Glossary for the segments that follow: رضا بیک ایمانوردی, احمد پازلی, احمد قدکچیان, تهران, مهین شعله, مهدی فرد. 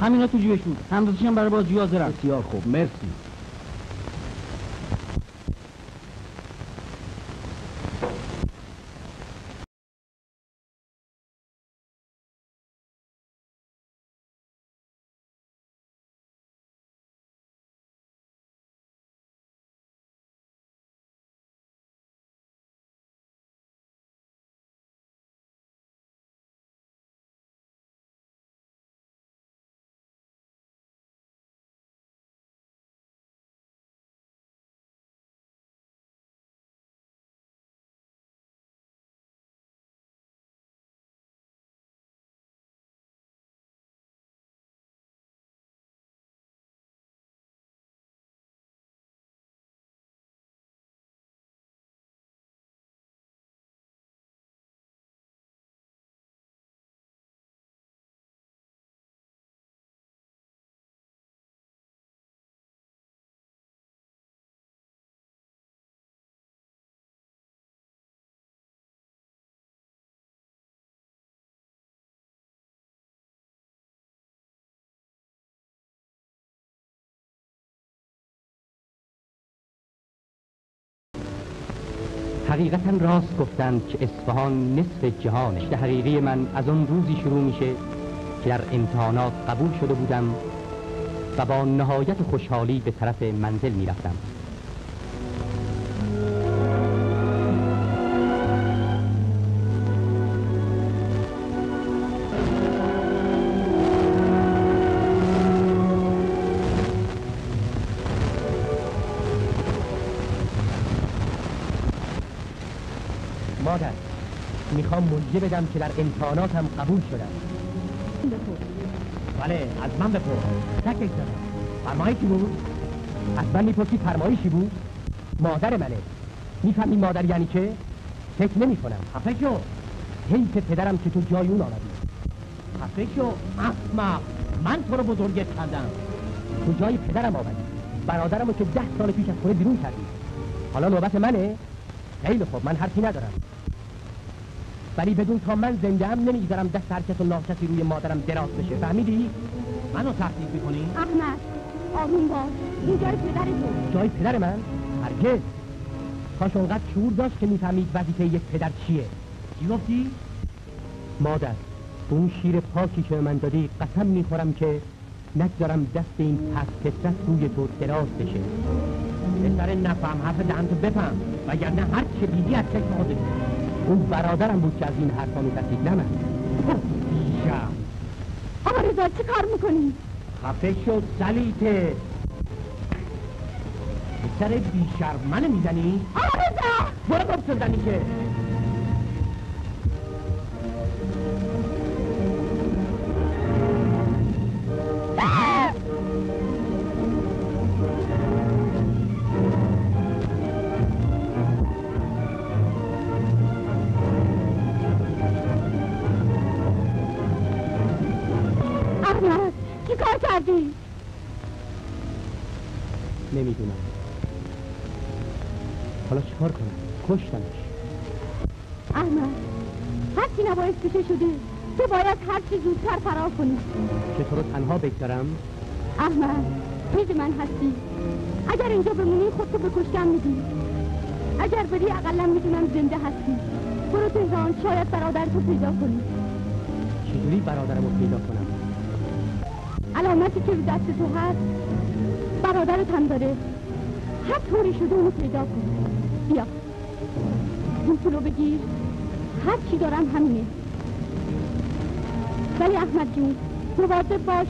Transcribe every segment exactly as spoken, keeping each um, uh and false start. همینا تو جیبش بود، همدازشم برای بازجویی حاضر است. بسیار خوب، مرسی. حقیقتا راست گفتند که اصفهان نصف جهانه. عشق حقیقی من از آن روزی شروع میشه که در امتحانات قبول شده بودم و با نهایت خوشحالی به طرف منزل میرفتم. مادر، میخوام ملجه بدم که در امتحاناتم قبول شدم. بله، از من بپرس. تک تک دارم. فرمایشی بود؟ از من میپرسی فرمایشی بود؟ مادر منه. میفهمی مادر یعنی چه؟ فکر نمی کنم. خفه شو. حیف پدرم که تو جای اون آمدی. خفه شو، احمق. من تو رو بزرگت کردم. تو جای پدرم آمدی. برادرمو که ده سال پیش از خونه بیرون کردی. حالا نوبت منه؟ خیلی خوب، من حرفی ندارم، ولی بدون تا من زنده ام نمیذارم دست هر کس و ناکسی روی مادرم دراز بشه، فهمیدی؟ منو تهدید میکنی؟ احمد، آروم باش، این جای پدر تو. جای پدر من؟ هرگز. کاش اونقدر شعور داشت که میفهمید وظیفه یک پدر چیه. چی گفتی؟ مادر، به اون شیر پاکی که من دادی قسم میخورم که نگذارم دست این پس کسرت روی تو دراز بشه. پسر نفهم حرف دهنتو بفهم، وگرنه هر چه بیدی از چشم خودت. اون برادرم بود که از این حرفا میترسید، نه من. آقا رضا چه کار میکنی؟ خفه شو سلیته. پسر بیشرم منو میزنی؟ آقا رضا برو گفت بزنی که نمیدونم. حالا چیکار کنم؟ کشتمش. احمد، هرچی نباید پیشه شده، تو باید هرچی زودتر فرار کنی. چطور تنها بگذارم؟ احمد، پید من هستی. اگر اینجا بمونی خودتو به کشتم میدی. اگر بری اقلا میدونم زنده هستی. برو تهران، شاید برادرتو پیدا کنی. چجوری برادرمو پیدا کنم؟ علامتی که دست تو هست برادرت هم داره، هر طوری شده اونو پیدا کن. بیا این پولو بگیر، هر چی دارم همینه. ولی احمد جون مواظب باش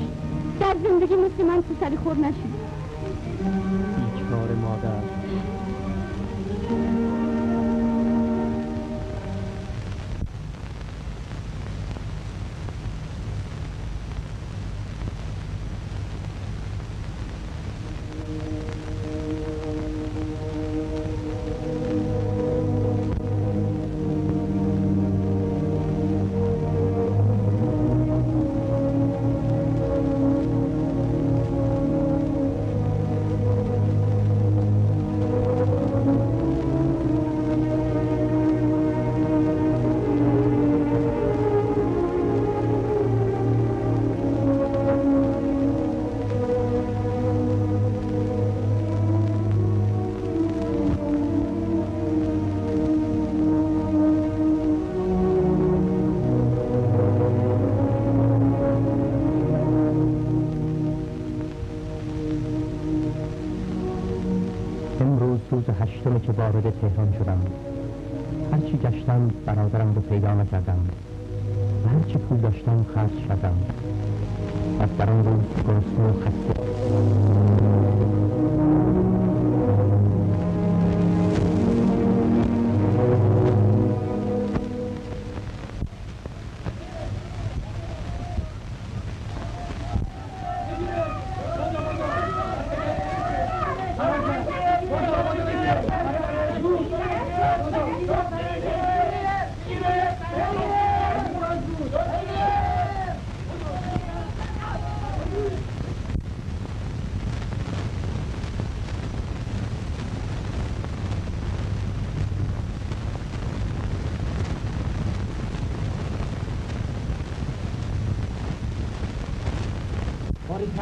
در زندگی مثل من پسر خور نشی. بیچاره مادر. هشتمه که وارد تهران شدم، هرچی گشتم برادرم رو پیدا نکردم و هرچی پول داشتم خرج کردم. از در آن روز گرسنه و خسته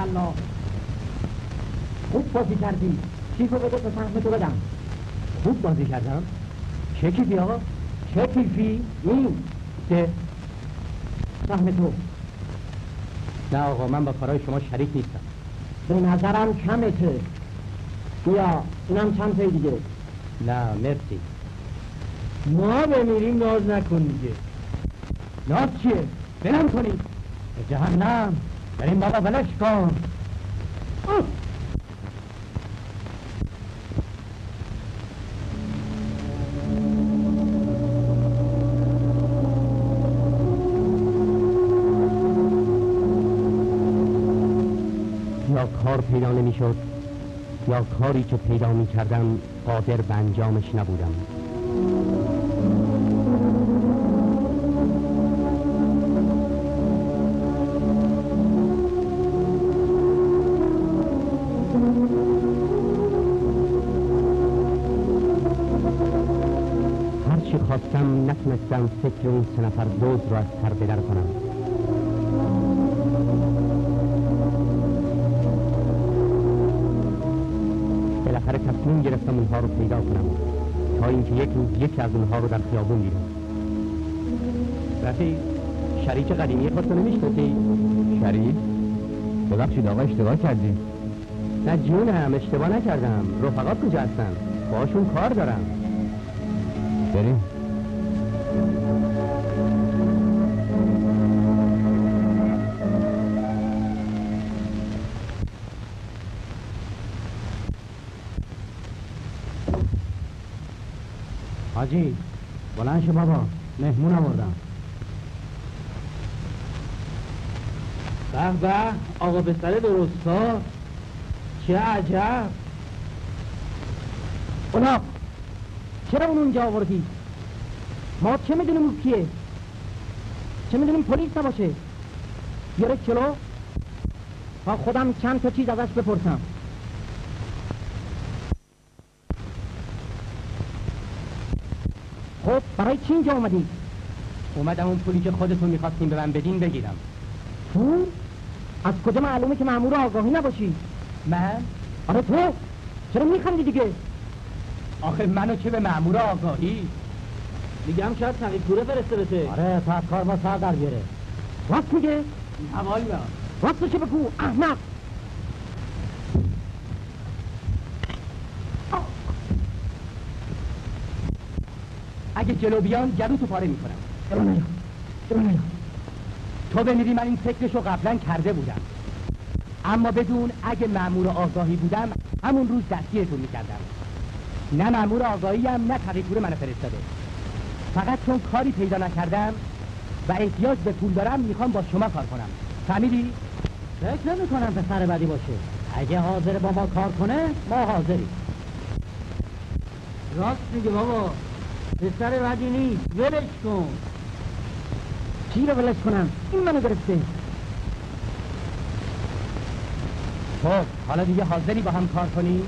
الله. خوب بازی کردی. چی رو بده تا سهم تو بدم؟ خوب بازی کردم؟ چکیفی آقا؟ چکیفی؟ این ده سهم تو. نه آقا، من با کارهای شما شریک نیستم. به نظرم کمته. بیا اینم چند تایی دیگه. نه مرسی. ما بمیریم ناز نکن دیگه. ناز چیه؟ بلم کنید به جهنم. بریم بابا، بلش کن. اوه کار پیدا نمی‌شد یا کاری که پیدا می‌کردم قادر به انجامش نبودم. هر چی خواستم نتونستم فکر اون سه نفر دوز را از سر بدر کنم. بالاخره تصمیم گرفتم اونها رو پیدا کنم تا اینکه یک روز یکی از اونها رو در خیابون دیدم. رفیق، شریک قدیمی خودتو نمیشناسی؟ شریک؟ ببخشید آقا، اشتباه کردیم. نه جونم، اشتباه نکردم. رفقات کجا هستن؟ باهاشون کار دارم. بریم. حاجی بلند شو بابا، مهمون آوردم. به به، آقا بستر درستا، چه عجب. اولاق چرا اون اونجا آوردی؟ ما چه میدونیم اون کیه؟ چه میدونیم پلیس نباشه؟ بیاره چلو تا خودم چند تا چیز ازش بپرسم. خب برای چی اینجا اومدی؟ اومدم اون پولی که خودتون میخواستیم به من بدین بگیرم. تو؟ از کجا معلومه که مأمور آگاهی نباشی؟ من؟ آره تو؟ چرا میخندی دیگه؟ آخه منو چه به مأمور آگاهی؟ میگم شاید تقیب کوره فرسته بته. آره تا کار ما سر در بیاره. راست میگه؟ حوال ما راستو چه بگو احمق. اگه جلو بیان جلو تو پاره میکنم. جلو نیا، جلو نیا. تو بمیری من این فکرشو قبلا کرده بودم، اما بدون اگه مأمور آگاهی بودم همون روز دستگیرتون میکردم. نه مأمور آگاهی هم نه تقی‌پور منو فرستاده. فقط چون کاری پیدا نکردم و احتیاج به پول دارم میخوام با شما کار کنم. فهمیدی؟ فکر نمیکنم پسر بدی باشه. اگه حاضر با ما کار کنه ما حاضریم. راست میگه بابا، پسر بدی نیست، ولش کن. چی رو ولش کنم؟ این منو گرفته. خب حالا دیگه حاضری با هم کار کنی؟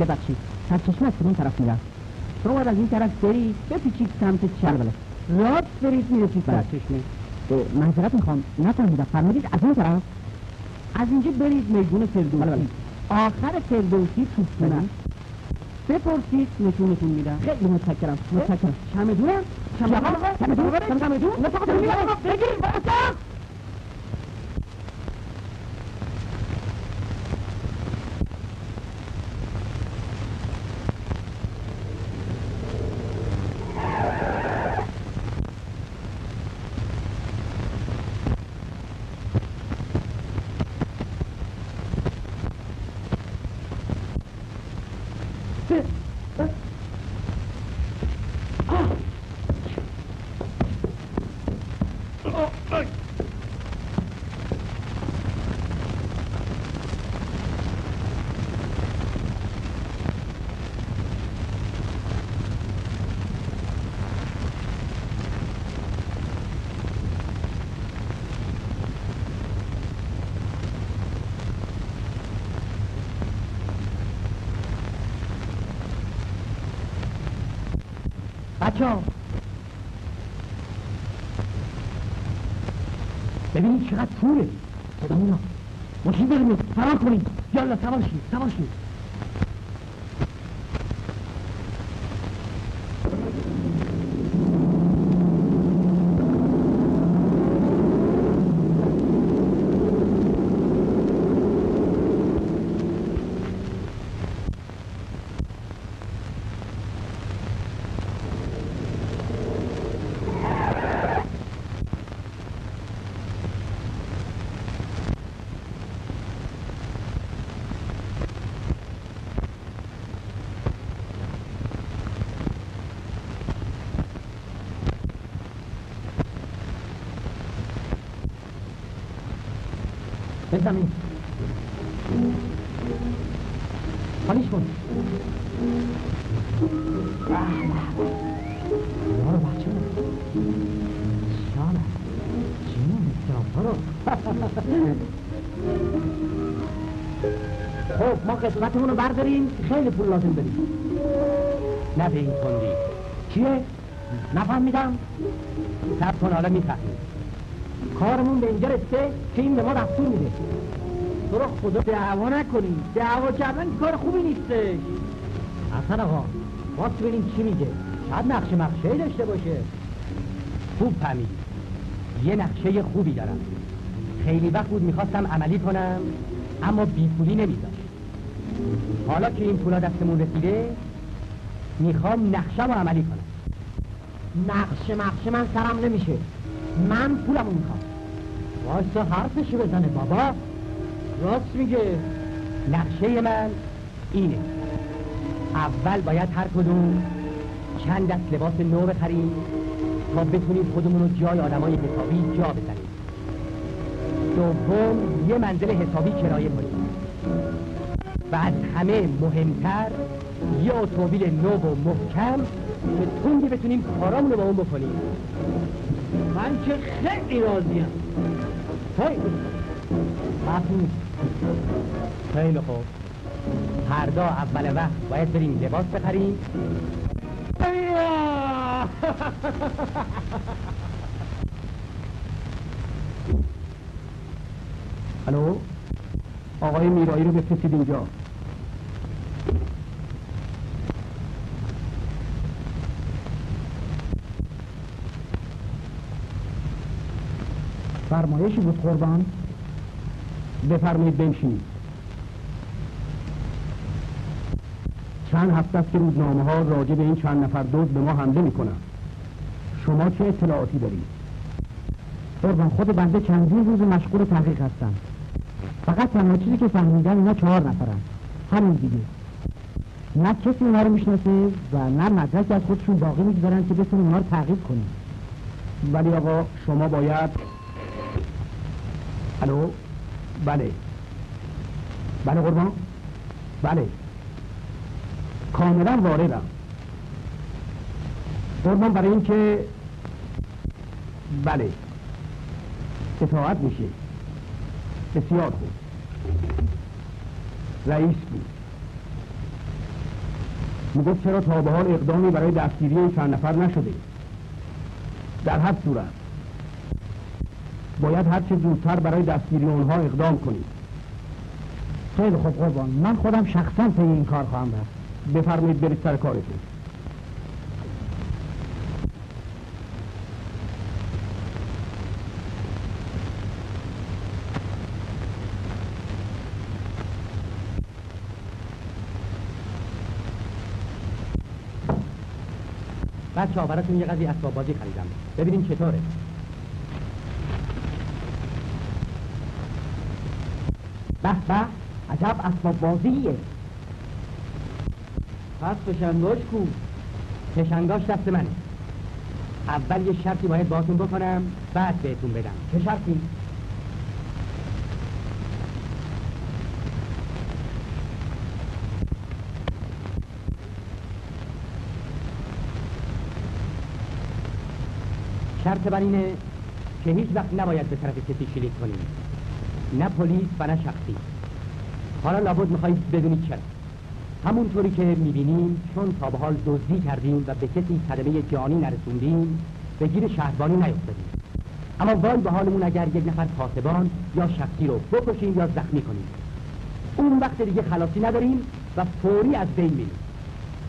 ببخشید، سرچشمه از کدوم طرف میرم؟ شما باید از این طرف برید، بپیچید سمت چربله، راست برید میرسید سرچشمه. معذرت میخوام نفهمیدم، فرمودید از اون طرف؟ از اینجا برید میدون فردوسی، آخر فردوسی توپونه، بپرسید نشونتون میدم. خیلی متشکرم، متشکرم. چمدونم؟ چمدونم؟ چمدونم؟ چمدونم؟ چمدونم؟ نتاقتون میبرم، بگیریم باشم. بچه‌ها ببینید چقدر توره. خدامونا ماشین بگیرید فرار کنید. یالا سوار شید سوار شید. زمین خالیش کن. برو بچه شانه جیمون برو. خب ما قسمتمون رو برداریم، خیلی پول لازم داریم. نه به این کندی چیه؟ نفهمیدم. سب کن حالا میفهمیم. کارمون به اینجا رسته که این به ما دستور میده. تو رو خدا دعوا نکنی، دعوا کردن کار خوبی نیستش. اصلا آقا باید ببینیم چی میگه. شاید نقشه مقشه‌ای داشته باشه. خوب فهمیدی. یه نقشه خوبی دارم. خیلی وقت بود میخواستم عملی کنم اما بی پولی نمیذاشت. حالا که این پولا دستمون رسیده میخوام نقشه رو عملی کنم. نقشه مقشه من سرم نمیشه. من پولمو میخوام. واسه حرفشو بزنه بابا. راست میگه. نقشه من اینه. اول باید هر کدوم چند دست لباس نو بخریم تا بتونیم خودمون رو جای آدمای حسابی جا بزنیم. دوم یه منزل حسابی کرایه کنیم و از همه مهمتر یه اتومبیل نو و محکم که تونگی بتونیم کارامون رو با اون بکنیم. من که خیلی راضیم. هی مفهوم. خیلی خوب. فردا اول وقت باید بریم لباس بخریم. الو آقای میرایی رو بفرستید اینجا. فرمایشی بود قربان. بفرمایید بنشینید. چند هفته است که روزنامه ها راجع به این چند نفر دزد به ما حمله میکنن. شما چه اطلاعاتی دارید؟ قربان خود بنده چندین روز مشغول تحقیق هستم. فقط تنها چیزی که فهمیدم اینا چهار نفرن. همین دیگه. نه کسی اینا رو میشناسه و نه مدرکی از خودشون باقی میگذارن که بتونیم اینا رو تعقیب کنیم. ولی آقا شما باید. الو بله بله قربان بله کاملا واردم قربان. برای اینکه بله اطاعت میشه. بسیار خوب. رئیس بود میگفت چرا تا به حال اقدامی برای دستگیری این چند نفر نشده. در هر صورت باید هرچه زودتر برای دستگیری اونها اقدام کنید. خیلی خوب قربان، من خودم شخصا پی این کار خواهم رفت. بفرمایید برید سر کارتون. بچه‌ها براتون یه قضیه اسباب بازی خریدم. ببینین چطوره. به به عجب اسباب بازیه. پس فشنگاش کو. فشنگاش دست منه. اول یه شرطی باید باهاتون بکنم بعد بهتون بدم. چه شرطی؟ شرط بر اینه که هیچ وقت نباید به طرف کسی شلیک کنیم. نه پلیس و نه شخصی. حالا لابد میخوایید بدونید چرا. همونطوری که میبینیم چون تا به حال دزدی کردیم و به کسی صدمه جانی نرسوندیم به گیر شهربانی نیفتادیم. اما وای به حالمون اگر یک نفر پاسبان یا شخصی رو بکشیم یا زخمی کنیم. اون وقت دیگه خلاصی نداریم و فوری از بین میریم.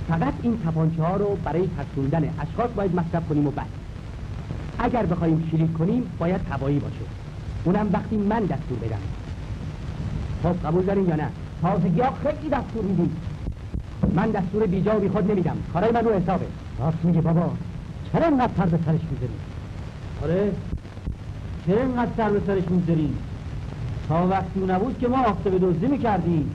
فقط این تپانچه ها رو برای ترسوندن اشخاص باید مصرف کنیم و بعد اگر بخوایم شلیک کنیم باید هوایی باشه، اونم وقتی من دستور بدم. خب قبول دارین یا نه؟ تازگی‌ها خیلی دستور میدین. من دستور بیجا و بی خود نمیدم، کارای من رو حسابه. راست میگه بابا، چرا انقدر سر به سرش میذاری؟ آره چرا انقدر سر به سرش میذاری؟ تا وقتی نبود که ما آفتابه دزدی میکردیم.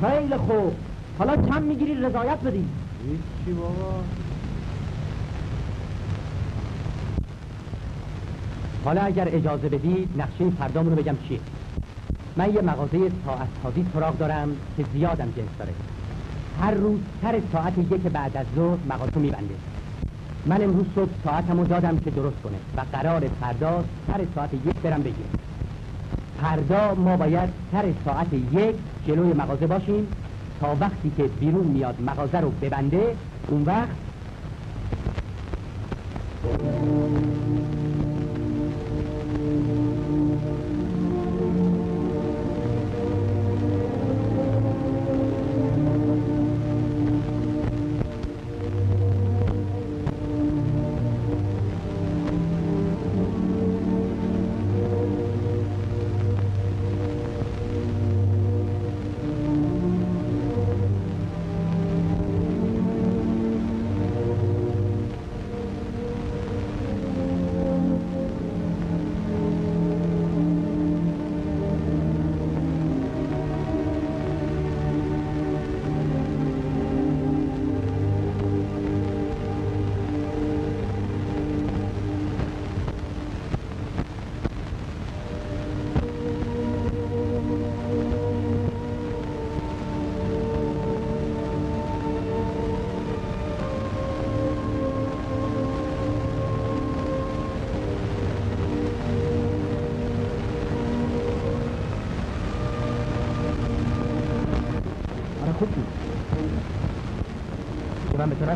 خیلی خوب، حالا چند میگیری رضایت بدی؟ هیچی بابا. حالا اگر اجازه بدید نقشه فردامون رو بگم چیه. من یه مغازه ساعت سازی سراغ دارم که زیادم جنس داره. هر روز سر ساعت یک بعد از ظهر مغازه میبنده. من امروز صبح ساعتمو دادم که درست کنه و قرار فردا سر ساعت یک برم بگیر. فردا ما باید سر ساعت یک جلوی مغازه باشیم تا وقتی که بیرون میاد مغازه رو ببنده. اون وقت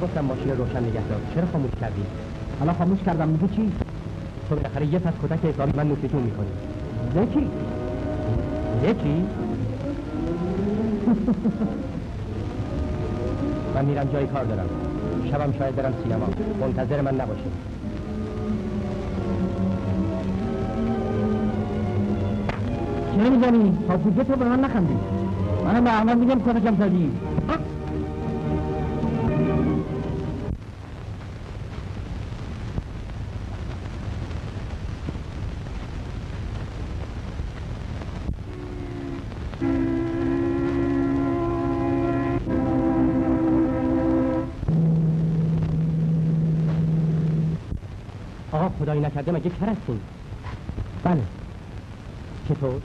گفتم ماشین روشن نگه دار. چرا خاموش کردی؟ حالا خاموش کردم میگه چی؟ تو بالاخره یه پس کتک حسابی من نوشتون میکنی. یکی یکی من میرم جای کار دارم، شبم شاید برم سینما، منتظر من نباشه. چرا میزنی؟ تا پوزه تو به من نخندی. منم به احمد میگم کتکم زدی. خدایی نکرده مگه کر هستین؟ بله. چطور؟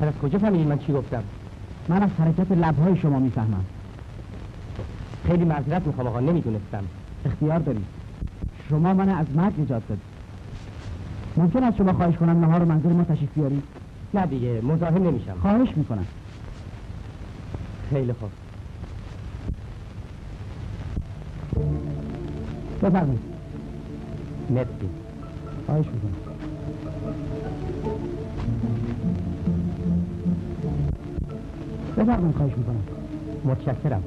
پس از کجا فهمیدین من چی گفتم؟ من از حرکت لبهای شما میفهمم. خیلی معذرت میخوام آقا، نمیدونستم. اختیار دارید. شما من از مرگ نجات دادید. ممکن است شما خواهش کنم نهار منظور ما تشریف بیارید؟ نه دیگه، مزاحم نمیشم. خواهش میکنم. خیلی خوب. بفرمایید. مرسی. خواهش میکنم. بفرمایید. خواهش میکنم. متشکرم.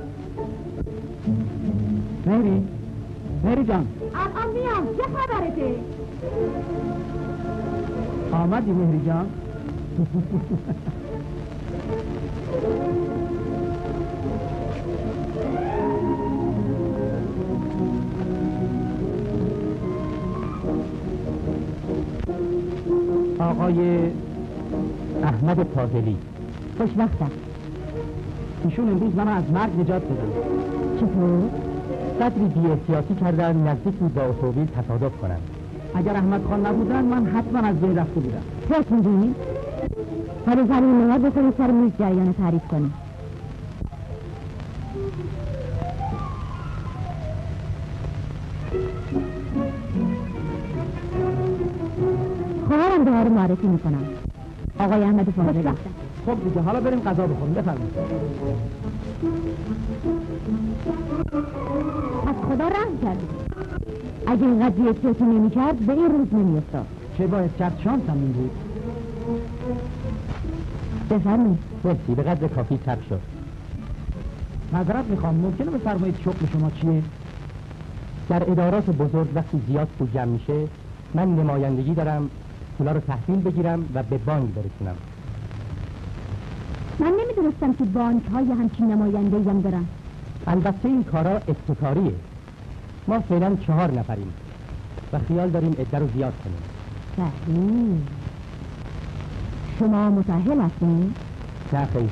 مری مری جان، الان میام. چه خبرته؟ آمدی مری جان؟ آقای احمد پازلی، خوش وقتم. ایشون امروز من از مرگ نجات دادن. چطور؟ قدری بی احتیاطی کردن، نزدیک بود با اتومبیل تصادف کنن. اگر احمد خان نبودن من حتما از بین رفته بودم. فکر می‌کنی؟ برای زمین نگاه بکنی سر میز جریان تعریف کنی. خواهرم به ها رو معرفی میکنم. آقای احمد پازلی. خب دیگه حالا بریم غذا بخوریم. بفرمایید. از خدا رحم کردید. اگه این قضیه چیزی نمی‌کرد به این روز نمی‌افتاد. چه باعث کرد شانسم این بود؟ بفرمایید. مرسی، به قدر کافی تب شد. معذرت میخوام، ممکنه بفرمایید شغل شما چیه؟ در ادارات بزرگ وقتی زیاد پول جمع میشه من نمایندگی دارم پولا رو تحویل بگیرم و به بانک برسونم. من نمیدونستم که بانک های همچین نمایندگی هم دارن. البته این کارا ابتکاریه. ما فعلا چهار نفریم و خیال داریم عده رو زیاد کنیم. صحیح. شما متأهل هستین؟ نه خیر.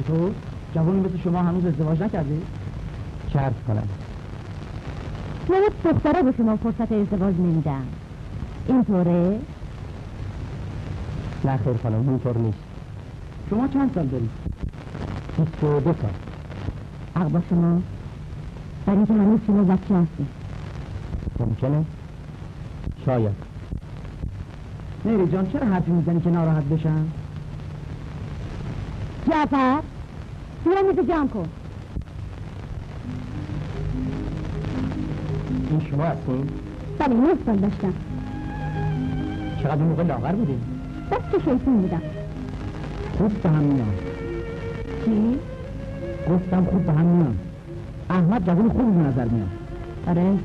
چطور؟ جوانی مثل شما هنوز ازدواج نکردی؟ چه عرض کنم؟ نه دخترا به شما فرصت ازدواج نمیدن. اینطوره؟ نه خیر خانم، اینطور نیست. شما چند سال دارید؟ بیست و دو سال. عقب شما؟ برای اینکه هنوز شما بچه هستید. ممکنه؟ شاید. نیری جان چرا حرفی میزنی که ناراحت بشن؟ جعفر سیرا میزه جمع کن. این شما هستین؟ بله، نه سال داشتم. چقدر این موقع لاغر بودیم؟ بس که شیطون بودم. خوب به هم میان. چی؟ گفتم خوب به هم میان. احمد جوان خوب به نظر میان. آره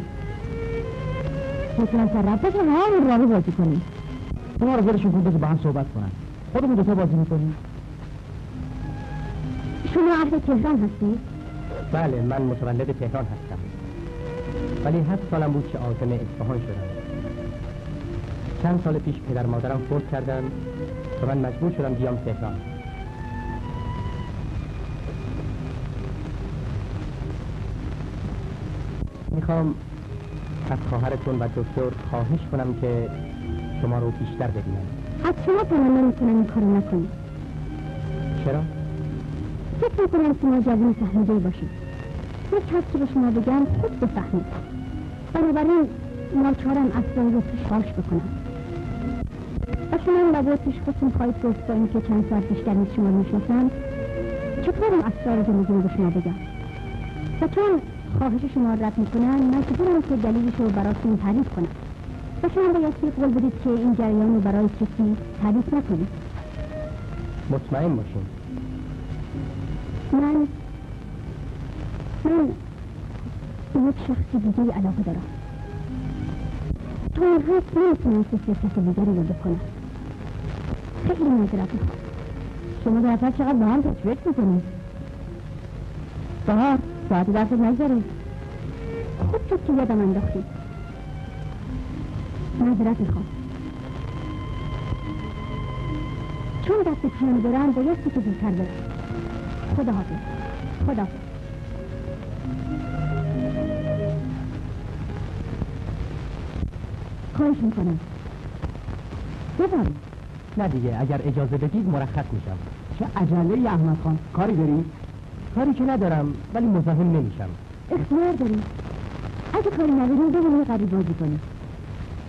حسنم سر رفت باشم همین رابه بازی کنیم. اونا رو زیرشون کن بزر با هم صحبت کنن. خودمون دوتا بازی میکنیم. شما اهل تهران هستی؟ بله، من متولد تهران هستم ولی هفت سالم بود که عازم اصفهان شدم. چند سال پیش پدر مادرم فوت کردن و من مجبور شدم بیام تهران. میخوام از خواهرتون و دکتر خواهش کنم که شما رو بیشتر ببینم. از شما تمنا میکنم این کارو نکنید. چرا؟ فکر میکنم شما جوون فهمیده‌ای باشید. یک کسی به شما بگم خود بفهمید. بنابراین ناچارم اصلا رو پیش خواهش بکنم. و شما این لباس پیش خودتون خواهید گفت تا اینکه چند ساعت بیشتر نیز شما میشناسم چطورم اسرار رو میگم به شما بگم. و چون خواهش شما رد میکنن مجبورم که دلیلش رو براتون تعریف کنم و شما باید که قول بدید که این جریان رو برای کسی تعریف نکنید. مطمئن باشید. من من به یک شخص دیگه علاقه دارم. تو این حد نمیتونم که سیاست دیگری رو بکنم. خیلی معذرت میخوام. شما در اثر چقدر با هم تجویق میکنید. بهار ساعت درست نگذارید. خوب شد که یادم انداختید. معذرت میخوام. چون دست پیان دارم بایستی که دیرتر برم. خدا حافظ. خدا حافظ. خواهش میکنم بفرمایید. نه دیگه، اگر اجازه بدید مرخص میشم. چه عجله احمد خان، کاری داری؟ کاری که ندارم ولی مزاحم نمیشم. اختیار داری. اگه کاری نداری بمون قریب بازی کنی.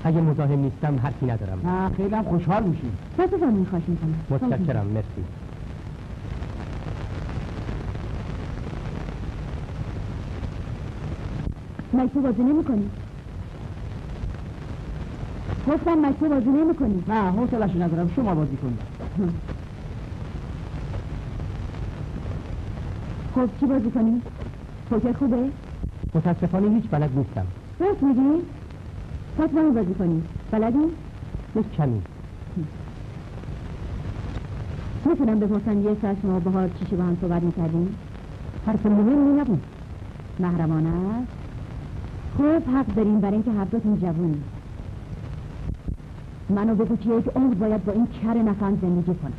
اگه مزاحم نیستم حرفی ندارم. نه خیلی هم خوشحال میشی. بفرمایید. من خواهش میکنم. متشکرم. مرسی. مایکو بازی نمیکنی؟ گفتم مایکو بازی نمیکنی؟ نه حوصله‌اش ندارم، شما بازی کنید. خب چی بازی کنی؟ پوکر خوبه؟ متاسفانه هیچ بلد نیستم. راست میگی؟ پس منو بازی کنی. بلدی؟ یک کمی. میتونم بپرسم یه ساعت شما بهار چیشی با هم صحبت میکردیم؟ حرف مهمی نبود. محرمانه است؟ خوب حق داریم برای اینکه هفتاتون جوونید. منو بگو که یک عمر باید با این کر نفهم زندگی کنم.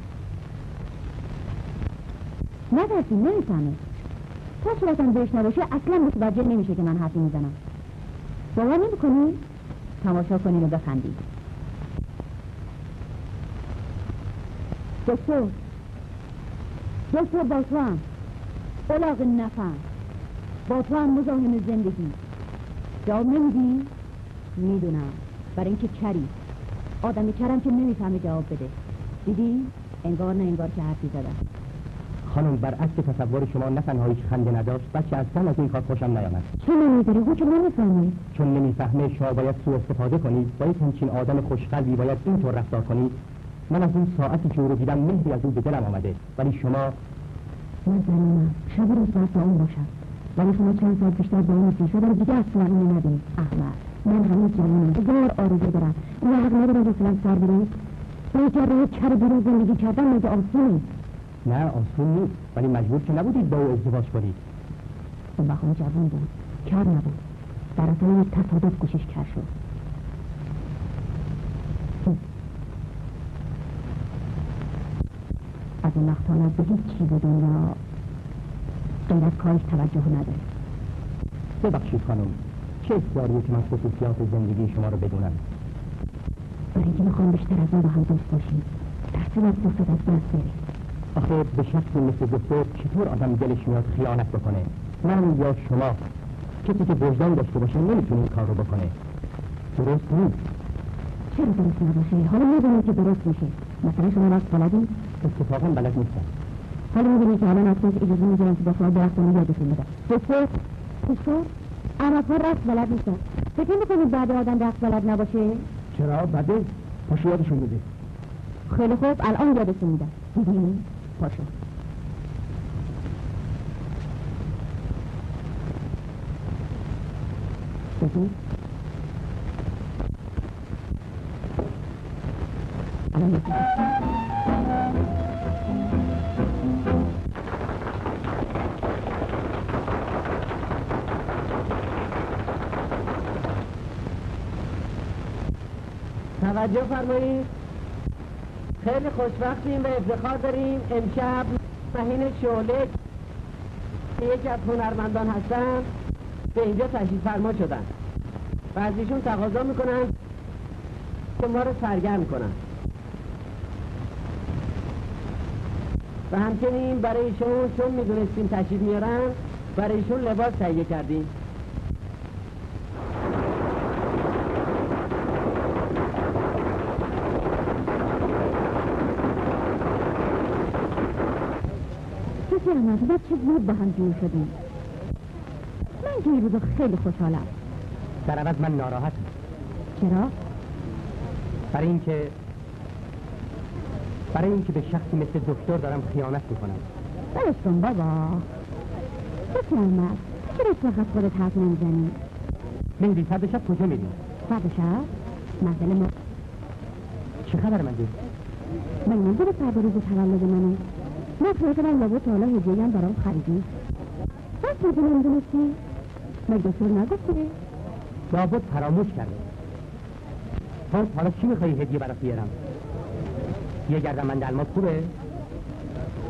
نترسی نمیفهمه. تا صورتم بهش نباشه اصلا متوجه نمیشه که من حرفی میزنم. باور نمیکنی؟ تماشا کنین و بخندید. دکتر دکتر با تو هم الاغ نفهم. با تو هم مزاحم زندگی. جواب نمیدی؟ میدونم برای اینکه کری. آدمی کرم که نمیفهمه جواب بده. دیدی؟ انگار نه انگار که حرفی زدم. خانم برعکس تصور شما نه تنها هیچ خنده نداشت، بلکه اصلا از این کار خوشم نیامد. چه نمی‌داره؟ او که نمی‌فهمه. چون نمی‌فهمه شما باید سوء استفاده کنید، با یک همچین آدم خوشقلبی باید اینطور رفتار کنید. من از اون ساعتی که او رو دیدم مهری از او به دلم آمده، ولی شما من زنم شبیه رو ساعت با اون باشم، ولی شما چند ساعت بیشتر با اون پیش رو دیگه اصلا اینو ندید. احمد من همین جوانم، هزار آرزو دارم، این حق ندارم بتونم سر برید با اینکه راه کر بیرون زندگی کردن مگه آسون نیست؟ نه آسون نیست، ولی مجبور که نبودید با او ازدواج کنید. اون وقت اون جوان بود، کر نبود، در اصلا یک تصادف گوشش کر شد. از این وقتانه به هیچ چیز دنیا غیر از کارش توجه نداره. ببخشید خانم، چه اصراریه که من خصوصیات زندگی شما رو بدونم؟ برای اینکه میخوام بیشتر از اون با هم دوست باشیم، ترسیم از دوست از دست بریم. آخه به شخصی مثل دکتر چطور آدم دلش میاد خیانت بکنه؟ من یا شما، کسی که وجدان داشته باشه نمیتونه این کار رو بکنه. درست نیست. چرا درست نباشه؟ حالا میدونید که درست میشه. مثلا شما راست بلدید؟ اتفاقا بلد نیستم. حالا میدونی که الان اکنون اجازه میگیرن که با شما درختان یادتون بدن. دکتر دکتر عربها رقص بلد نیستن، فکر میکنید بعد آدم رقص بلد نباشه؟ چرا بده، پاشو یادشون بده. خیلی خوب، الان یادتون میدن. دیدین؟ پاشو. دیدین؟ الان یادتون توجه فرمایید. خیلی خوشبختیم و افتخار داریم امشب مهین شعله که یکی از هنرمندان هستن به اینجا تشریف فرما شدن و از ایشون تقاضا میکنن که ما رو سرگرم کنن و همچنین برای ایشون چون میدونستیم تشریف میارن برای ایشون لباس تهیه کردیم. احمد باید چه زود با هم جور شدیم. من که این روزا خیلی خوشحالم. در عوض من ناراحتم. چرا؟ برای اینکه برای اینکه به شخصی مثل دکتر دارم خیانت میکنم. بلش کن بابا. بسی احمد چرا تو وقت خودت حرف نمیزنی؟ مهدی فرد شب کجا میریم؟ فرد شب؟ منزل ما. چه خبر مهدی؟ من منزل فرد روز تولد منه. من خواهدم لابد تا حالا هدیه هم برام خریدی. هست میگه نمیدونستی؟ مگه دکتر نگفته؟ لابد فراموش کرده. باز حالا چی میخوایی هدیه برات بیارم؟ یه گردنبند الماس خوبه؟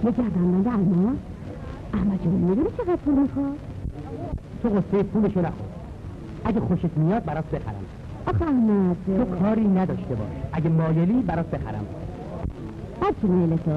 یه گردنبند الماس؟ احمد جون میدونی چقدر پول میخواد؟ تو قصه پولشو نخور. اگه خوشت میاد برات بخرم. آخه احمد تو کاری نداشته باش. اگه مایلی برات بخرم. هرچی میل تو.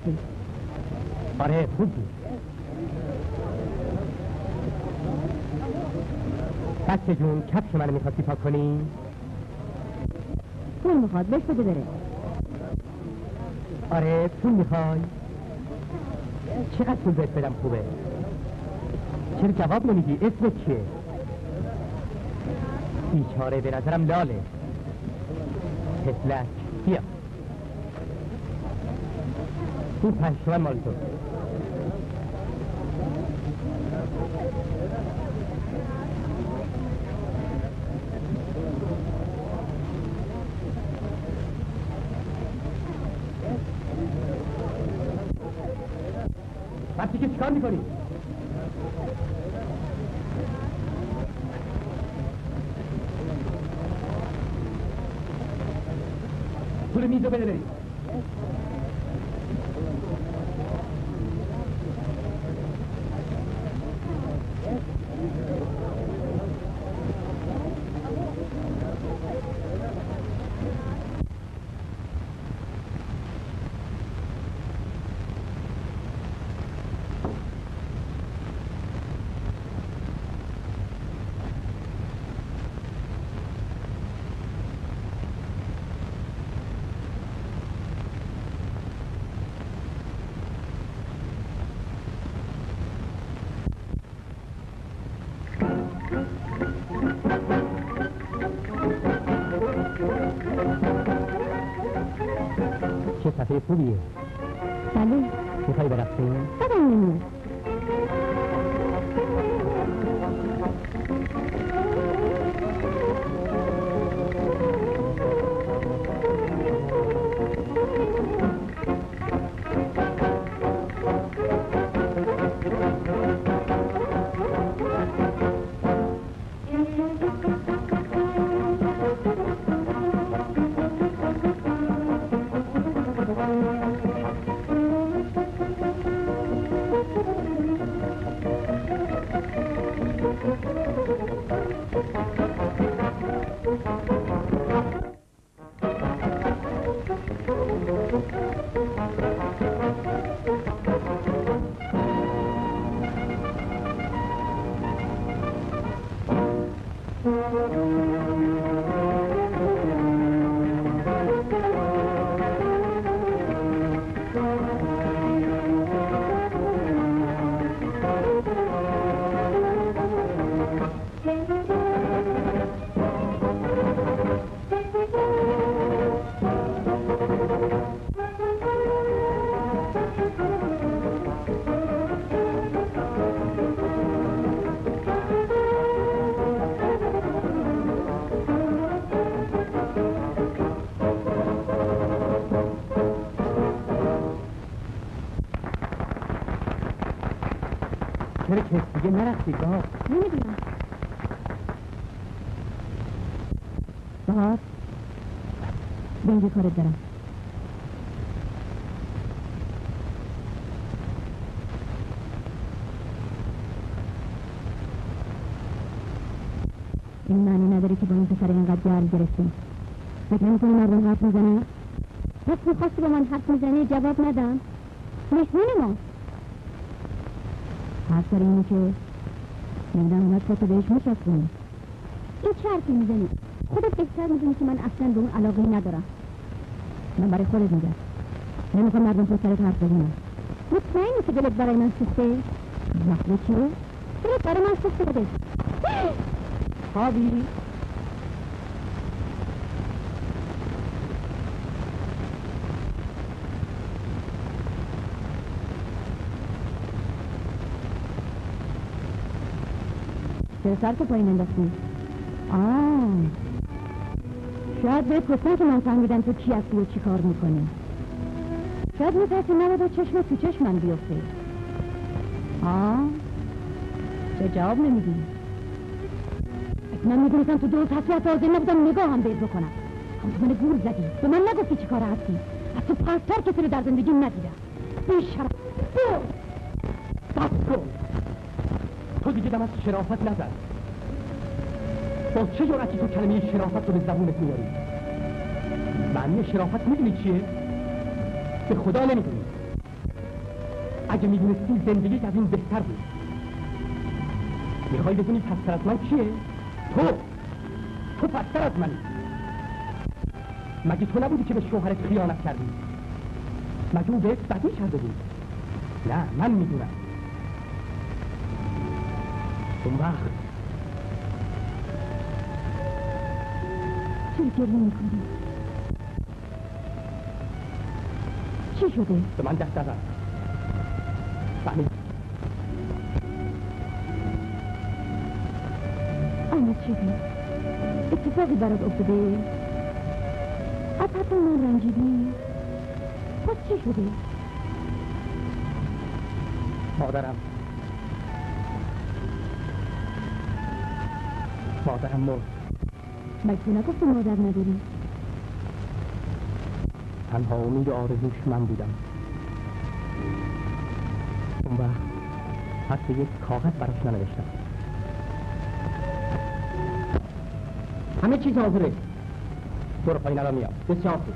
رفتی؟ آره خوب بود. بچه جون کفش منو میخواستی پاک کنی؟ پول میخواد بهش بده بره. آره پول میخوای؟ چقدر پول بهت بدم خوبه؟ چرا جواب نمیدی؟ اسمت چیه؟ بیچاره به نظرم لاله. پسلک بیا این پنج تومن مال تو. بچه که چیکار میکنی؟ پول میزو بده بریم. صفحه خوبیه. بله میخوایی برفتیم؟ بله دیگه نرختی گاه نمیدونم. بهار بینگه کارت دارم. این معنی نداره که با این پسر اینقدر جهل گرفتیم. فکر نمی‌کنی مردم حرف میزنن؟ پس میخواستی با من حرف میزنی جواب ندم؟ مهمون ما حرف داره اینه که نمیدن اومد پا تو بهش میچستیم. این چه حرفی میزنی؟ خودت بهتر میدونی که من اصلا به اون علاقه ندارم. من برای خودت میگم. نمیخوام مردم تو سرت حرف بزنم. مطمئنی که دلت برای من سوخته؟ وقتی چیه؟ دلت برای من سوخته بده. خوابی چرا سر تو پایین انداختی؟ آه شاید بهت گفتن که من فهمیدم تو چی هستی و چی کار میکنی. شاید میترسی نبادا چشم تو چشمم بیفته. آه چه جواب نمیدی؟ من میدونستم تو درست هستی حتی حاضر نبودم نگاه هم بهت بکنم. هم تو من گول زدی. به من نگفتی چی کار هستی. از تو پستر کسی رو در زندگی ندیدم. بیشرف برو دست برو. تو دیگه دم از شرافت نزد. با چه جرأتی تو کلمه شرافت رو به زبونت میاری؟ معنی شرافت میدونی چیه؟ به خدا نمیدونی. اگه میدونستی زندگیت از این بهتر بود. میخوای بدونی پستر از من کیه؟ تو! تو پستر از منی! مگه تو نبودی که به شوهرت خیانت کردی؟ مگه او بهت بدی کرده بود؟ نه، من میدونم. اون وقت چرا گریه میکنی؟ چی شده؟ به من دست دادن فهمید. اما چیزی اتفاقی برات افتاده؟ از حتی من رنجیدی؟ پس چی شده؟ مادرم مادرم مرد. مگه نگفتی مادر نداری؟ تنها امید آرزوش من بودم. اون وقت حتی یک کاغذ براش ننوشتم. همه چیز حاضره، برو پایین الان میام. بسیار خوب.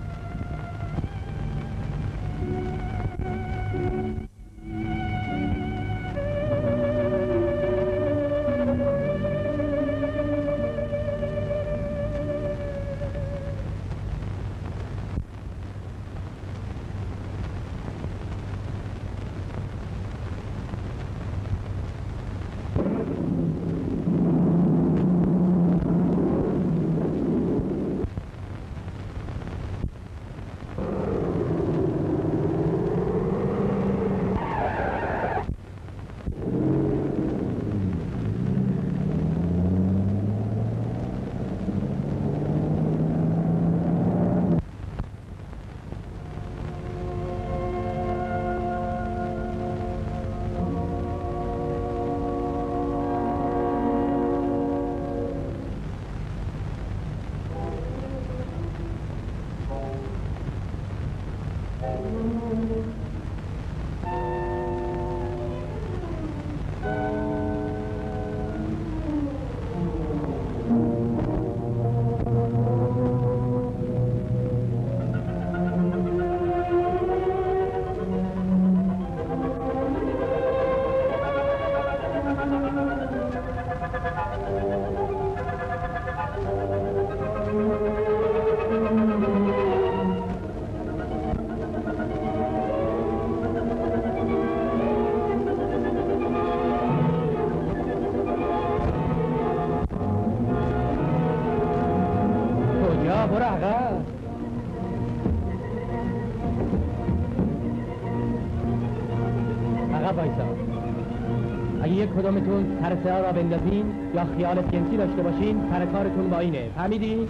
کدومتون سر سرا را بندازین یا خیال جنسی داشته باشین سر کارتون با اینه، فهمیدین؟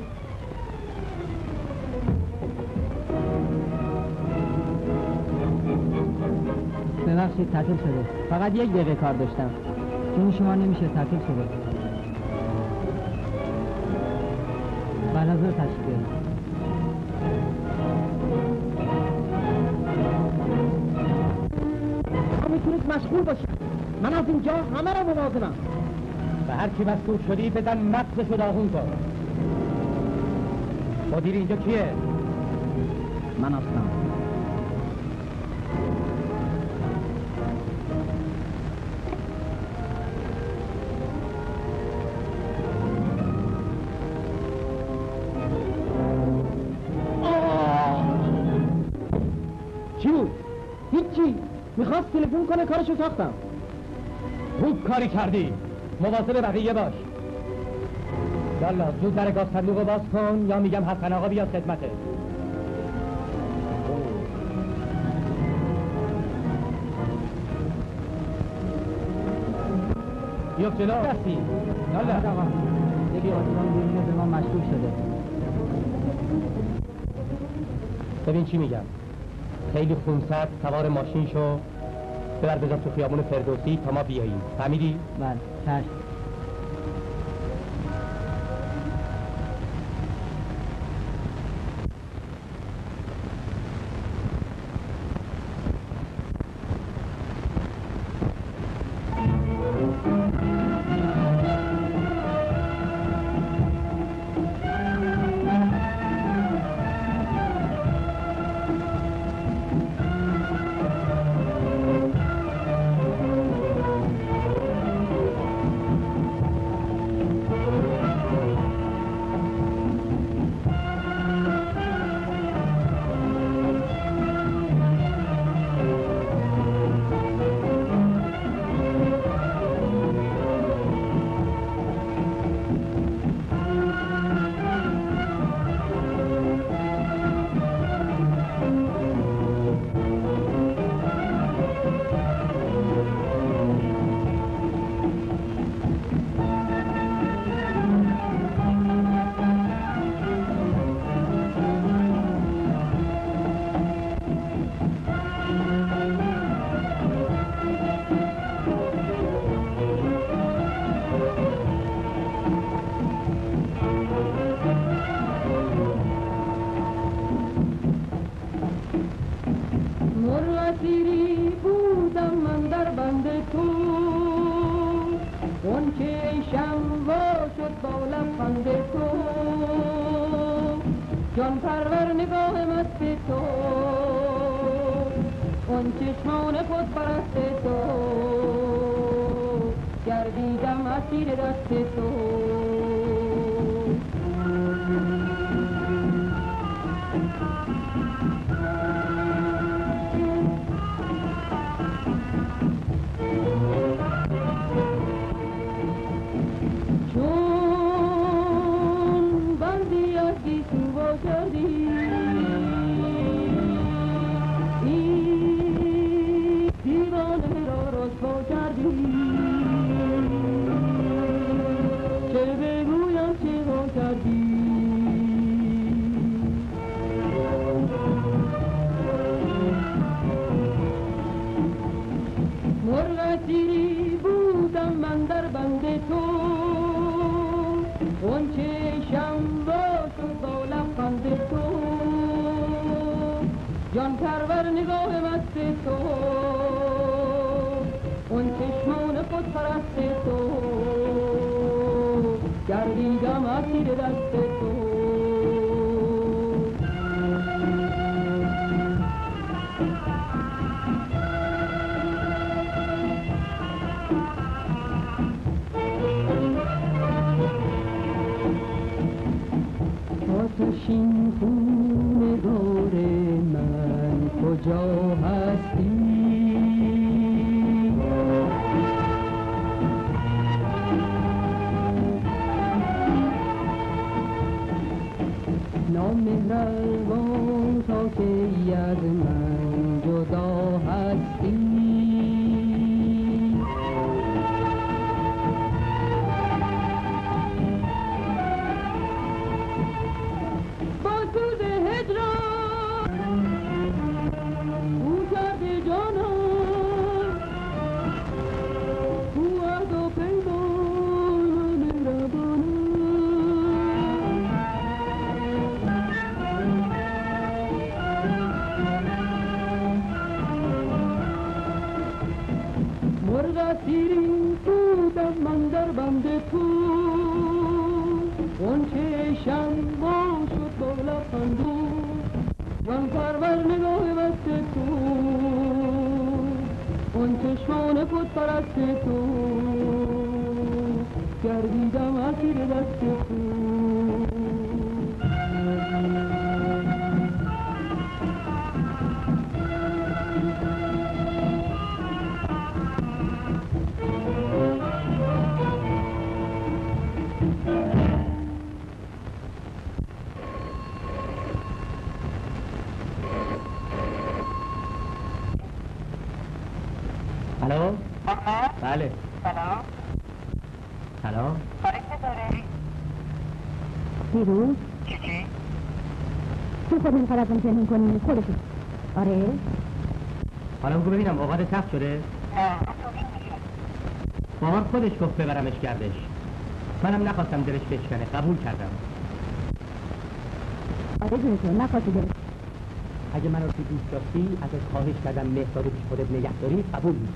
ببخشید تعطیل شده، فقط یک دقیقه کار داشتم. چون شما نمیشه تعطیل شده. بلازر تشکیل میتونید مشغول باشید. من از اینجا همه را مواظبم. و هرچی مسئول شدی بزن مغزشو داغون کن. مدیر اینجا کیه؟ من هستم. چی بود؟ هیچی، میخواست تلفن کنه کارشو ساختم. خوب کاری کردی، مواظب بقیه باش. یالا زود در گاز صندوقو باز کن یا میگم حسن آقا بیاد خدمته. بیا جلو. دستی یالا آقا، یکی آسان بیرونه به ما مشکوک شده. ببین چی میگم، خیلی خونسرد سوار ماشین شو ببر بذار تو خیابون فردوسی تا ما بیاییم، فهمیدی؟ بله، چشم. خود با لبخند تو، جان پرور نگاه مست تو، اون چشمان خود پرست تو، گردیدم اسیر دست تو. جان پرور نگاه مست تو، اون چشمان خود پرست تو، گردیدم اسیر دست تو. آتشین خون دور من کجا هستی؟ نامهربان تا کی از من جدا هستی؟ بله. سلام. سلام. حالت چطوره؟ دیروز؟ چی چی؟ تو خود این قدر تنظیم می‌کنی خودت. آره. حالا بگو ببینم اوقات سخت شده؟ نه، طوری میشه. بابا خودش گفت ببرمش گردش. منم نخواستم دلش بشکنه، قبول کردم. آره دیگه نخواستی دلش. اگه منو تو دوست داشتی، ازت خواهش کردم مهدادو پیش خودت نگه داری، قبول می‌کنم.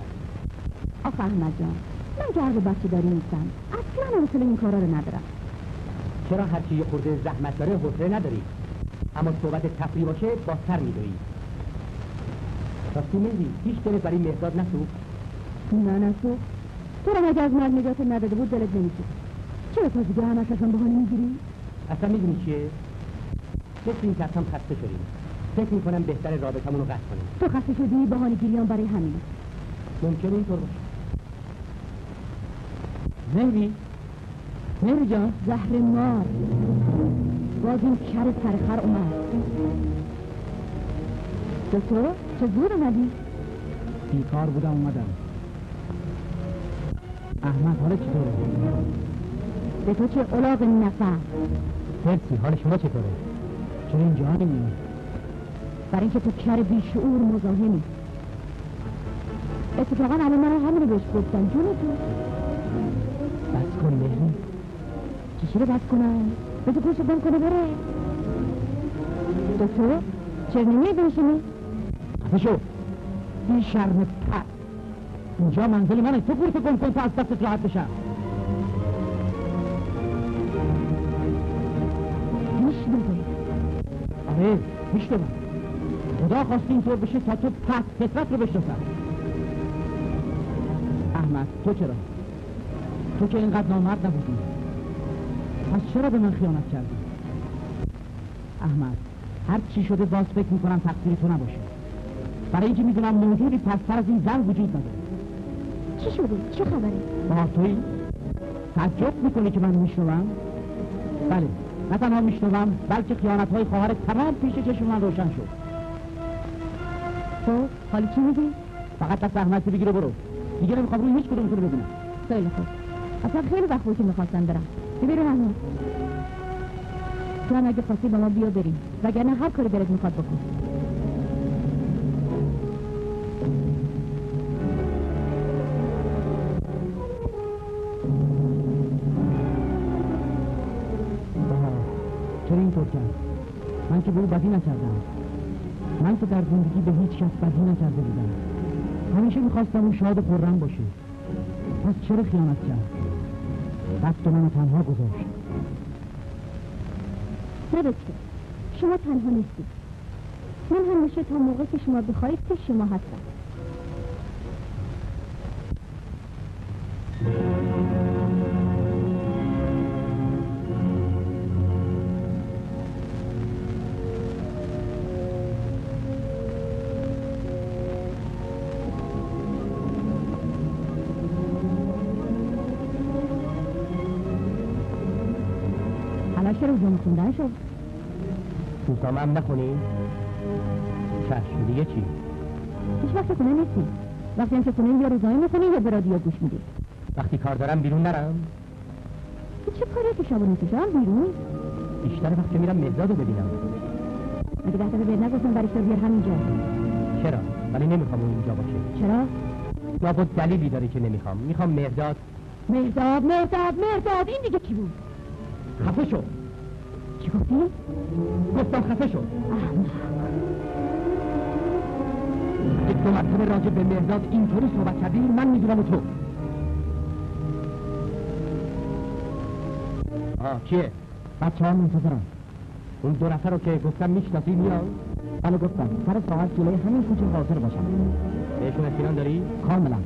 آخه احمد جان، من که عرض بچه داری نیستم، اصلا حوصله این کارا رو ندارم. چرا هرچی یه خورده زحمت داره حوصله نداری؟ اما صحبت تفریح باشه با سر میدویی. راستی میزی، هیچ دلت برای مهداد نسوخت؟ نه نسوخت. تو رو اگه از مرد نجاتت نداده بود دلت نمیسوخت. چرا تا دیگه همش ازم بهانه میگیری؟ اصلا میدونی چیه؟ فکر این که اصلا خسته شدیم. فکر میکنم بهتر رابطمون رو قطع کنیم. تو خسته شدی بهانه‌گیریام برای همین. ممکنه اینطور باشه. مهری مهری جان، زهر مار باز این کر سرخر اومد. دکتر چه زود اومدی؟ بیکار بودم اومدم. احمد حالا چطوره؟ به تو چه الاغ نفر؟ مرسی، حال شما چطوره؟ چون اینجا نمیمونی؟ برای اینکه تو کر بیشعور مزاحمی. اتفاقا الان من همین رو بهش گفتم. جون تو بس کن مهری. چیشی رو بس کنم؟ بذار گوشو بند کنه بره. دکتر چرنمیه بنشینی؟ خفه شو این شرم پس. اینجا منزل منه، تو گورتو گم کن تا از دستت راحت بشم. میکنید؟ آره میشنوم. خدا خواسته اینطور بشه تا تو پس فطرت رو بشناسم. احمد تو چرا؟ تو که اینقدر نامرد نبودی، پس چرا به من خیانت کردی؟ احمد هر چی شده باز فکر میکنم تقصیر تو نباشه، برای اینکه میدونم موجودی پستر از این زن وجود نداره. چی شده؟ چه خبره؟ آتویی؟ تعجب میکنی که من میشنوم؟ بله، نه تنها میشنوم بلکه خیانت های خواهر تمام پیش چشم من روشن شد. تو حالا چی میگی؟ فقط دست احمد تو بگیر و برو، دیگه نمیخوام روی هیچ کدومتون رو ببینم. خیلی خوب، اصلا خیلی وقت بود که میخواستم برم. ببین احمد جان، اگه خواستی با ما بیا بریم، وگرنه هر کاری دلت میخواد بکن. چرا اینطور کرد؟ من که به او بدی نکردم، من که در زندگی به هیچ کس بدی نکرده بودم، همیشه میخواستم اون شاد و پررنگ باشه. پس چرا خیانت کرد؟ دست منو تنها گذاشت. نه دکتر، شما تنها نیستید، من همیشه تا موقع که شما بخواید پیش شما هستم. چرا جمع خوندن شد؟ توسامه هم نخونی؟ چشم، دیگه چی؟ هیچ وقت خونه نیستی، وقتی هم که خونه یا روزایی میخونی یا به رادیو گوش میدی. وقتی کار دارم بیرون نرم؟ چه کاری تو شبانه تو شام بیرون؟ بیشتر وقت که میرم مهداد رو ببینم. اگه ده تا به بهت نگفتم برش رو بیار همینجا. چرا؟ ولی نمیخوام اون اینجا باشه. چرا؟ لابد دلیلی داری که نمیخوام. میخوام مهداد. مهداد مهداد مهداد این دیگه کی بود؟ خفه شو. چی گفتی؟ گفتم خفه شو. احمد یک دو مرتبه راجع به مرداد اینطوری صحبت کردی، من میدونم و تو. آه چیه؟ بچه ها منتظرم. اون دو نفر رو که گفتم میشناسی میان؟ بله گفتم سر ساعت جلوی همین کوچه حاضر باشم. بهشون اطمینان داری؟ کاملا.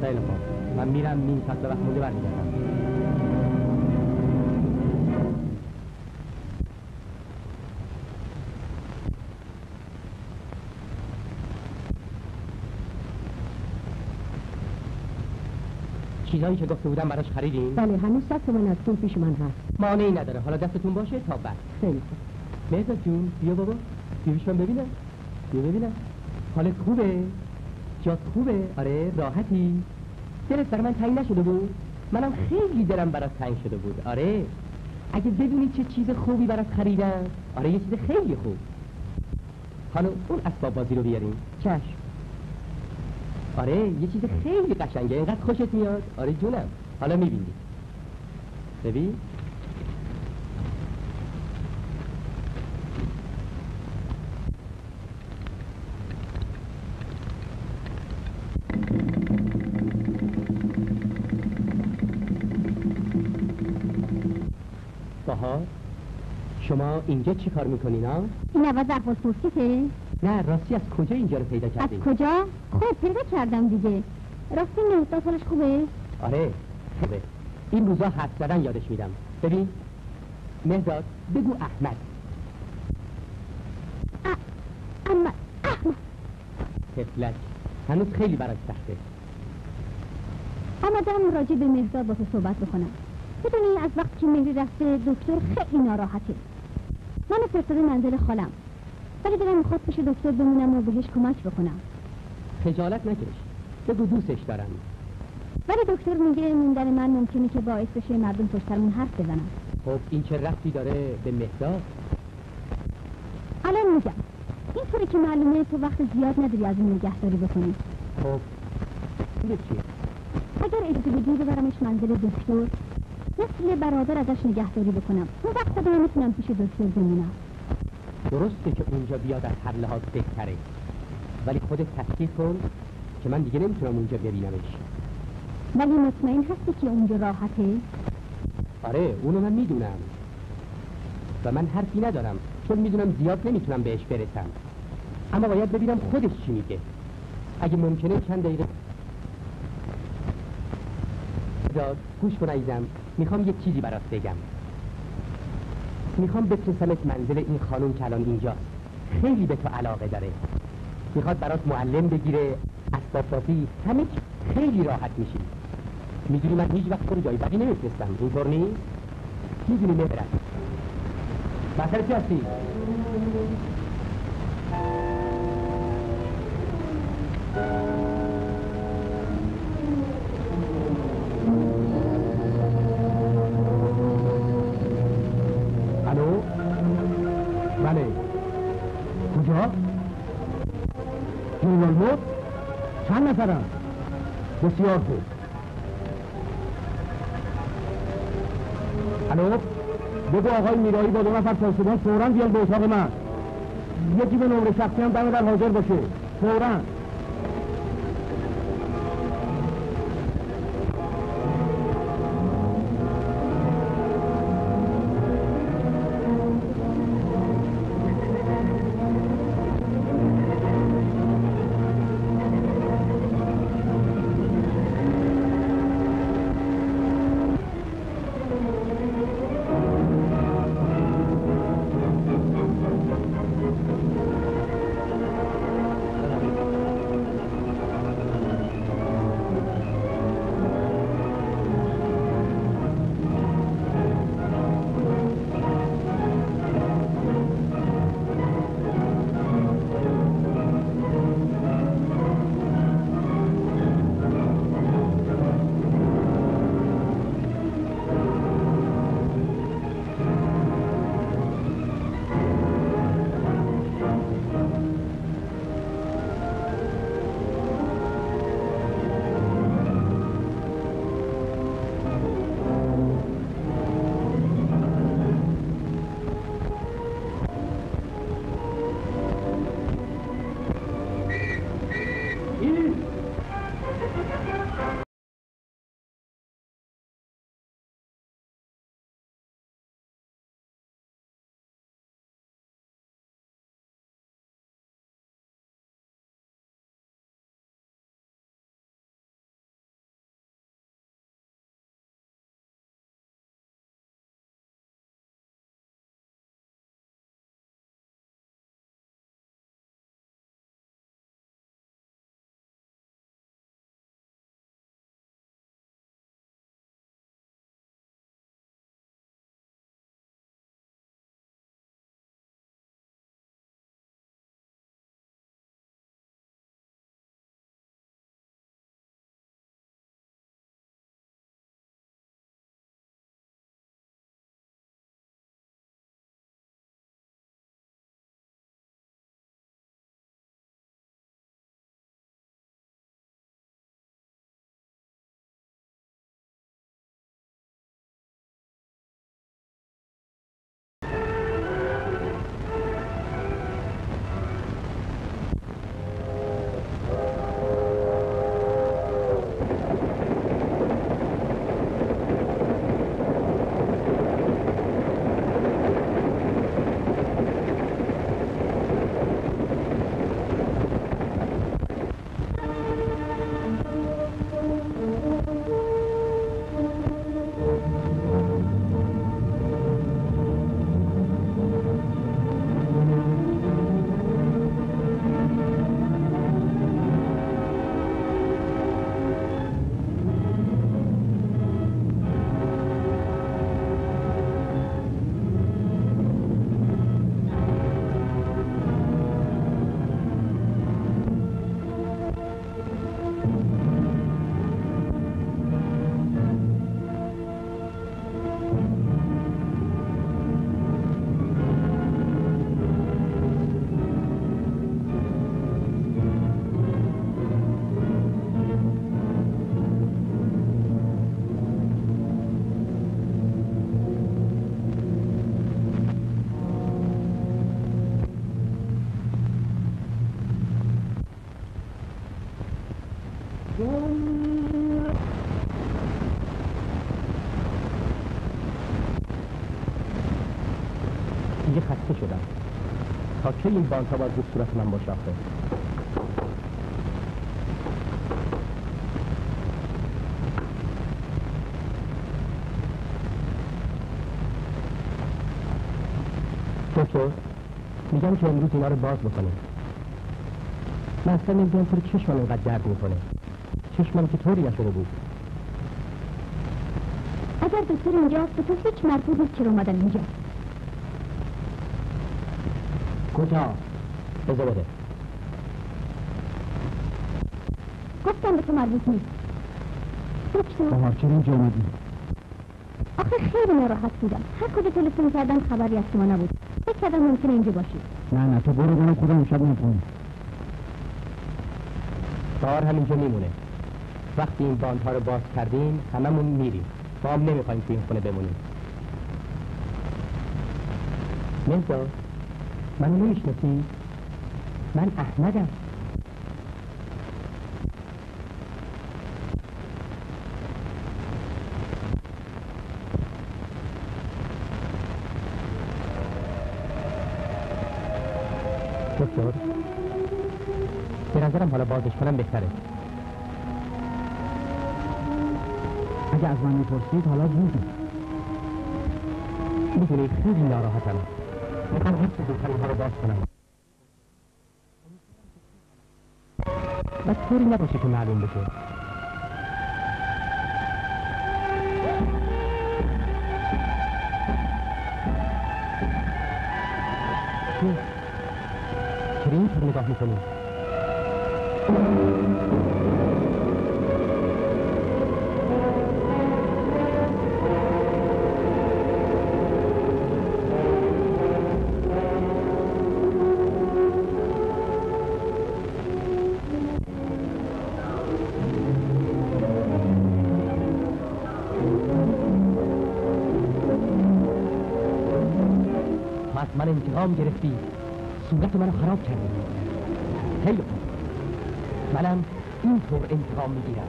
خیلی خوب، من میرم نیم ساعت وقت مونده برمیگردم. چیزایی که گفته بودم براش خریدین؟ بله هنوز دست من از تون پیش من هست. مانعی نداره، حالا دستتون باشه تا بعد. خیلی خوب. مهداد جون بیا بابا، بیویشون ببینم، بیا ببینم. حالت خوبه؟ جات خوبه؟ آره راحتی؟ دلت برای من تنگ نشده بود؟ منم خیلی دلم برات تنگ شده بود. آره اگه بدونی چه چیز خوبی برات خریدم. آره یه چیز خیلی خوب. حالا اون اسباب بازی رو بیارین. چشم. آره یه چیز خیلی قشنگه، اینقدر خوشت میاد. آره جونم، حالا میبینی. ببین باها، شما اینجا چی کار میکنین ها؟ این عوض عباس پرسیته؟ نه راستی از کجا اینجا رو پیدا کردی؟ از کجا؟ خب پیدا کردم دیگه. راستی مهداد حالش خوبه؟ آره خوبه، این روزا حرف زدن یادش میدم. ببین مهداد بگو احمد. احمد احمد طفلک هنوز خیلی برات سخته. آمدم راجع به مهداد با تو صحبت بکنم. بدونی از وقتی که مهری رفته دکتر خیلی ناراحته. من فرستاده منزل خالم، ولی دلم میخواد پیش دکتر بمونم و بهش کمک بکنم. خجالت نکش، بگو دوستش دارم. ولی دکتر میگه موندن من ممکنه که باعث بشه مردم پشت سرمون حرف بزنن. خب این چه ربطی داره به مهداد؟ الان میگم. اینطوری که معلومه تو وقت زیاد نداری از این نگهداری بکنی. خب این چیه؟ اگر اجازه بدی ببرمش منزل دکتر، مثل برادر ازش نگهداری بکنم. اون وقت دیگه نمیتونم پیش دکتر بمونم. درسته که اونجا بیاد از هر لحاظ بهتره، ولی خودت تصدیق کن که من دیگه نمیتونم اونجا ببینمش. ولی مطمئن هستی که اونجا راحته؟ آره اونو من میدونم. و من حرفی ندارم، چون میدونم زیاد نمیتونم بهش برسم، اما باید ببینم خودش چی میگه. اگه ممکنه چند دقیقه داد گوش کن عزیزم، میخوام یه چیزی برات بگم. میخوام بفرستمت منزل این خانم که الان اینجاست، خیلی به تو علاقه داره، میخواد برات معلم بگیره، اسباب‌سازی، همه چی. خیلی راحت میشی. میدونی من هیچ وقت تو رو جای بقی نمیفرستم، اینطور نیست؟ میدونی نبرم بسر چی هستی؟ الو؟ بله کجا؟ جنگل‌مرد؟ چند نفرم؟ بسیار خوب. الو؟ بگو آقای میرایی با دو نفر پاسبان فوراً بیان به اتاق من، یکی به نمره شخصی هم دم در حاضر باشه فوراً. دیگه خسته شدم. تا که این بانتا باید به صورت من باشه؟ دکتر میگم که امروز اینا رو باز بکنیم. من اصلا نمیدونم پر چشمان اینقدر درد میکنه. چشمان که طوری نشده بود. اگر دکتر اینجاست به تو هیچ مربوط نیست چرا اومدن اینجا. کجا؟ بذار بده. گفتم به تو مربوط نیست. دکتر بهار چرا اینجا اومدی؟ آخه خیلی ناراحت بودم. هر کجا تلفن کردم خبری از شما نبود. فکر کردم ممکنه اینجا باشی. نه نه تو برو برو خودم امشب نمی‌تونم. بهار همینجا میمونه. وقتی این باندها رو باز کردیم هممون میریم. ما هم نمیخوایم تو این خونه بمونیم. مهزا منو نمیشناسی؟ من احمدم. دکتر به نظرم حالا بازش کنم بهتره. اگه از من میپرسید حالا بودیم. میدونی خیلی ناراحتم. میخوام هیچ دکترها رو باز کنم و طوری نباشه که معلوم بشه. چرا اینطور نگاه میکنی؟ من انتقام گرفتی، صورت منو خراب کردی. خیلی خوب، منم اینطور انتقام میگیرم.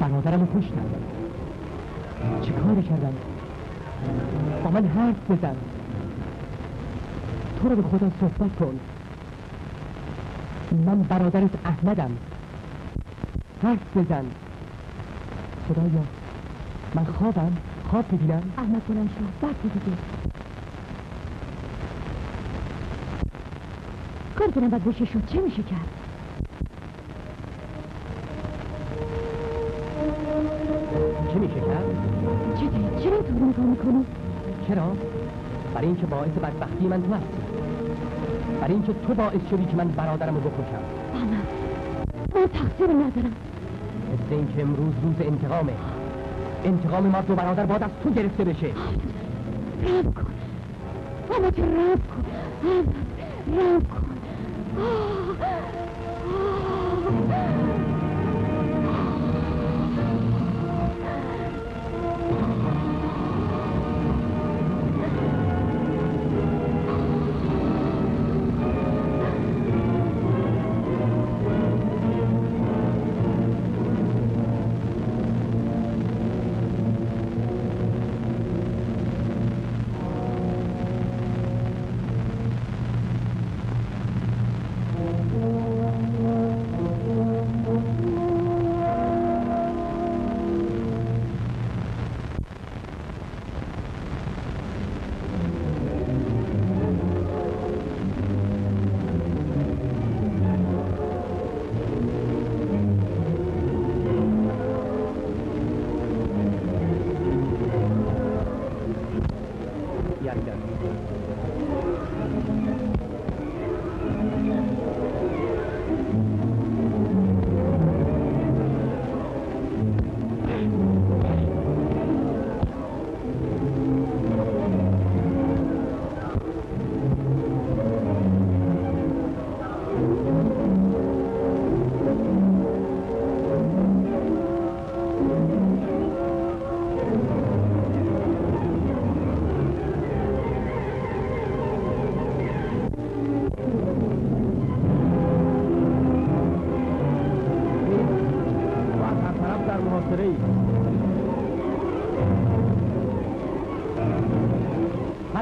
برادرم رو کشتم. چه کاری کردم؟ با من حرف بزن. تو رو به خدا صحبت کن. من برادرت احمدم. حرف بزن. خدایا من خوابم، خواب ببینم. احمد بلند شو، بس دیگه. کار کنم باید بشه شد، چه میشه کرد؟ چه میشه کرد؟ چرا چرا اینطور نگاه میکنی؟ چرا؟ برای اینکه باعث بدبختی من تو هستی. برای اینکه تو باعث شدی که من برادرم رو بکشم. من من تقصیر ندارم. مثل اینکه امروز روز انتقامه. انتقام ما دو برادر باید از تو گرفته بشه. رب کن احمد، رب کن احمد، رب کن. Oh,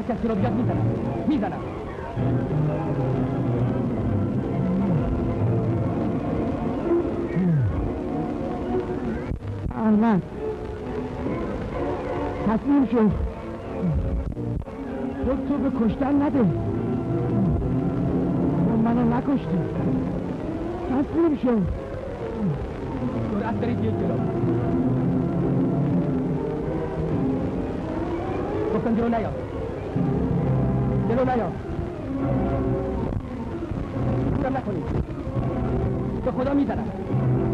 هر کسی رو بیاد میزنم میزنم احمد تصمیم شو، خود تو به کشتن نده، منو نکشتی، تصمیم شو، سرعت دارید یک جلو گفتم جلو نیا، جلو نیا، گفتم نکنید، به خدا میزنم.